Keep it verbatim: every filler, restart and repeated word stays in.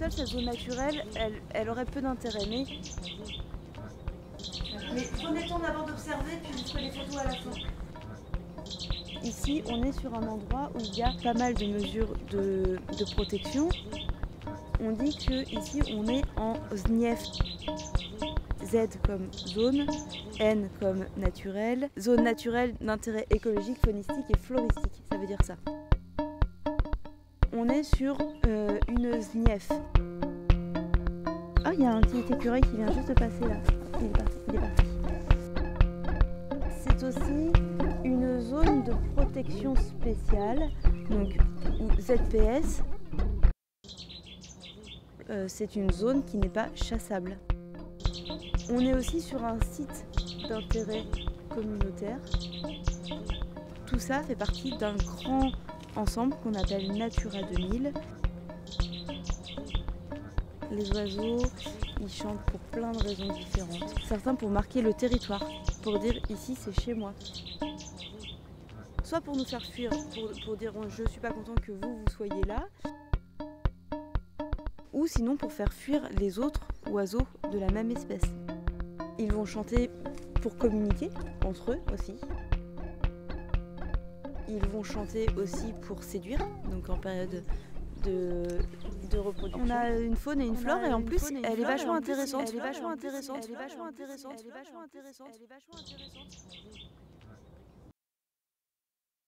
seule, cette zone naturelle, elle, elle aurait peu d'intérêt. Mais... mais prenez le temps d'abord d'observer, puis vous ferez les photos à la fin. Ici, on est sur un endroit où il y a pas mal de mesures de, de protection. On dit qu'ici, on est en ZNIEFF. Z comme zone, N comme naturel, zone naturelle d'intérêt écologique, faunistique et floristique, ça veut dire ça. On est sur euh, une ZNIEFF. Ah, il y a un petit écureuil qui vient juste de passer là. Il est parti, il est parti. C'est aussi une zone de protection spéciale, donc Z P S. Euh, c'est une zone qui n'est pas chassable. On est aussi sur un site d'intérêt communautaire. Tout ça fait partie d'un grand ensemble qu'on appelle Natura deux mille. Les oiseaux, ils chantent pour plein de raisons différentes. Certains pour marquer le territoire, pour dire ici c'est chez moi. Soit pour nous faire fuir, pour, pour dire je ne suis pas content que vous, vous soyez là. Ou sinon pour faire fuir les autres oiseaux de la même espèce. Ils vont chanter pour communiquer entre eux aussi. Ils vont chanter aussi pour séduire, donc en période de, de reproduction. On a une faune et une flore, et en plus, elle est vachement intéressante. Elle est vachement intéressante. Elle est vachement intéressante. Elle est vachement intéressante.